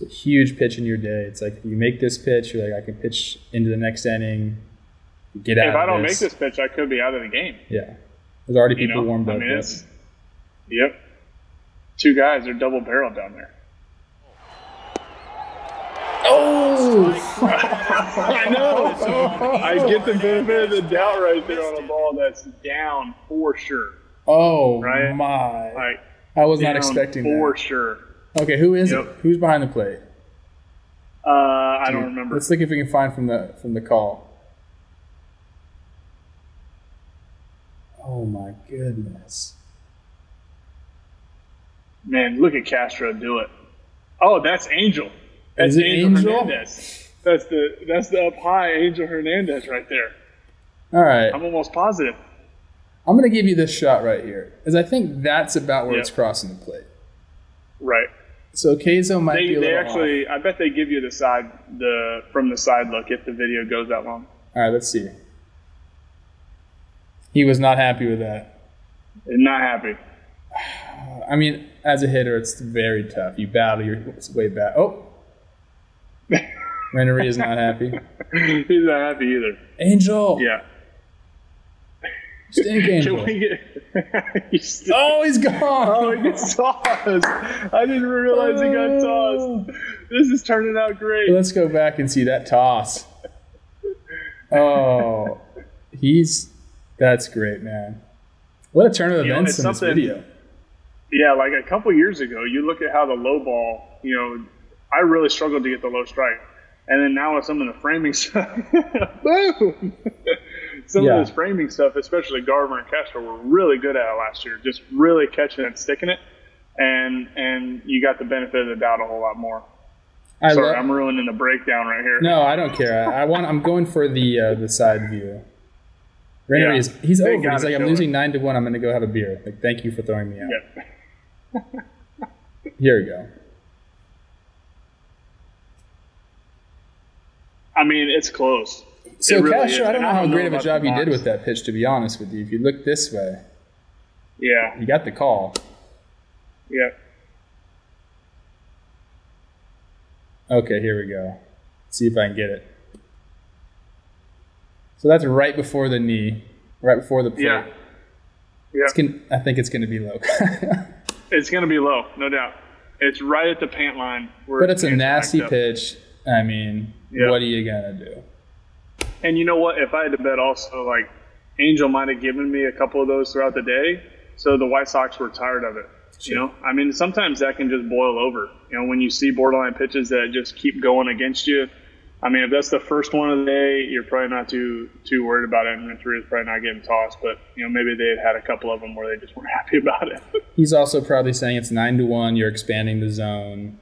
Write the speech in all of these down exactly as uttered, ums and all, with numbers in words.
it's a huge pitch in your day. It's like, if you make this pitch, you're like, I can pitch into the next inning, get out of this. If I don't make this pitch, I could be out of the game. Yeah. There's already people warmed up. I mean, it's, yep. Two guys are double barreled down there. Oh! I know. So I get the benefit of the doubt right there on a ball that's down for sure. Oh, right? My. Like, I was not expecting for that. For sure. Okay, who is yep. it? Who's behind the plate? Uh, I Dude, don't remember. Let's see if we can find from the from the call. Oh my goodness. Man, look at Castro do it. Oh, that's Angel. That's is it Angel, Angel Hernandez. That's the that's the up high Angel Hernandez right there. All right. I'm almost positive. I'm going to give you this shot right here, because I think that's about where yep. it's crossing the plate. Right. So Keizo might they, be a little they actually, off. I bet they give you the side, the from the side look if the video goes that long. All right, let's see. He was not happy with that. Not happy. I mean, as a hitter, it's very tough. You battle your way back. Oh. Renteria is not happy. He's not happy either. Angel. Yeah. Stink Angel. Can we get... he's oh, he's gone. Oh, he gets tossed. I didn't realize he got tossed. This is turning out great. Let's go back and see that toss. Oh, he's – that's great, man. What a turn of events yeah, in this video. Yeah, like a couple years ago, you look at how the low ball, you know, I really struggled to get the low strike. And then now with some of the framing stuff, boom! Some yeah. of this framing stuff, especially Garver and Castro, were really good at it last year, just really catching it and sticking it. And and you got the benefit of the doubt a whole lot more. I Sorry, love- I'm ruining the breakdown right here. No, I don't care. I, I want. I'm going for the uh, the side view. Renteria yeah. is he's they over. He's like, I'm it. losing nine to one. I'm going to go have a beer. Like, thank you for throwing me out. Yep. Here we go. I mean, it's close. So, it really Castro, I don't know how great of a job you did with that pitch, to be honest with you. If you look this way, yeah, you got the call. Yeah. Okay, here we go. Let's see if I can get it. So that's right before the knee, right before the plate. Yeah. Yeah. It's gonna, I think it's going to be low. It's going to be low, no doubt. It's right at the pant line. Where but it's a nasty pitch. I mean, yep. What are you going to do? And you know what? If I had to bet also, like, Angel might have given me a couple of those throughout the day, so the White Sox were tired of it. Sure. You know? I mean, sometimes that can just boil over. You know, when you see borderline pitches that just keep going against you, I mean, if that's the first one of the day, you're probably not too too worried about it. And Renturia's probably not getting tossed, but, you know, maybe they had had a couple of them where they just weren't happy about it. He's also probably saying it's nine to one, you're expanding the zone.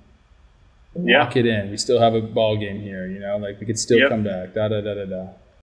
Lock yeah. it in. We still have a ball game here, you know, like we could still yep. come back, da da da da da.